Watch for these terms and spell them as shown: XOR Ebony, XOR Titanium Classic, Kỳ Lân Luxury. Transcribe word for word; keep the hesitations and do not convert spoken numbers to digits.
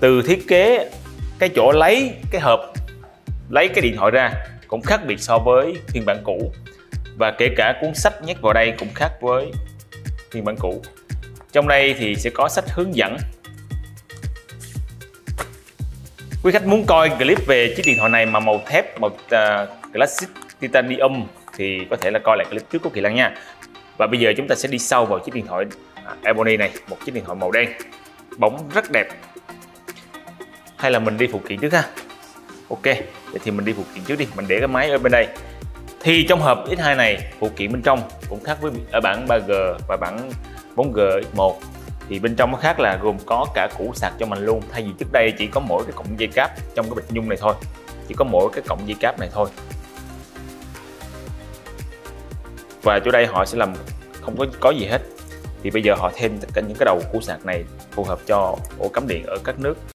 từ thiết kế cái chỗ lấy cái hộp, lấy cái điện thoại ra cũng khác biệt so với phiên bản cũ, và kể cả cuốn sách nhét vào đây cũng khác với phiên bản cũ. Trong đây thì sẽ có sách hướng dẫn. Quý khách muốn coi clip về chiếc điện thoại này mà màu thép, màu uh, Classic Titanium thì có thể là coi lại clip trước của Kỳ Lân nha. Và bây giờ chúng ta sẽ đi sâu vào chiếc điện thoại Ebony này, một chiếc điện thoại màu đen, bóng rất đẹp. Hay là mình đi phụ kiện trước ha. Ok, vậy thì mình đi phụ kiện trước đi, mình để cái máy ở bên đây. Thì trong hộp ích hai này, phụ kiện bên trong cũng khác với ở bản ba G và bản bốn G X một. Thì bên trong nó khác là gồm có cả củ sạc cho mình luôn, thay vì trước đây chỉ có mỗi cái cọng dây cáp trong cái bịch nhung này thôi, chỉ có mỗi cái cọng dây cáp này thôi. Và chỗ đây họ sẽ làm không có có gì hết. Thì bây giờ họ thêm tất cả những cái đầu củ sạc này phù hợp cho ổ cắm điện ở các nước.